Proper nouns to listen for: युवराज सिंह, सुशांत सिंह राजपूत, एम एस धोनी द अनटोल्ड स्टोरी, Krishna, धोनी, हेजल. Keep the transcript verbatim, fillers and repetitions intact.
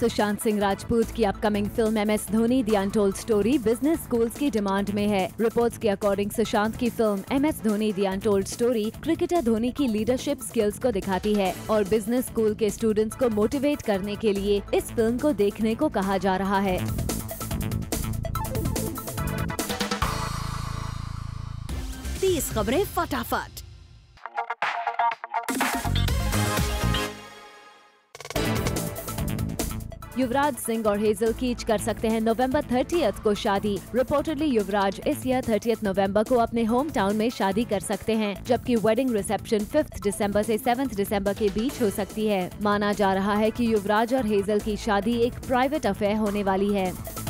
सुशांत सिंह राजपूत की upcoming film एम एस धोनी द अनटोल्ड स्टोरी business schools की demand में है। रिपोर्ट्स के अकॉर्डिंग सुशांत की film एम एस धोनी द अनटोल्ड स्टोरी cricketer धोनी की लीडरशिप स्किल्स को दिखाती है और बिजनेस स्कूल के स्टूडेंट्स को मोटिवेट करने के लिए इस फिल्म को देखने को कहा जा रहा है। तीस खबरें फटाफट। युवराज सिंह और हेजल कीच कर सकते हैं नवंबर थर्टियथ को शादी। रिपोर्टेडली युवराज इस ईयर थर्टियथ नवंबर को अपने होम टाउन में शादी कर सकते हैं, जबकि वेडिंग रिसेप्शन फिफ्थ दिसंबर से सेवन्थ दिसंबर के बीच हो सकती है। माना जा रहा है कि युवराज और हेजल की शादी एक प्राइवेट अफेयर होने वाली है।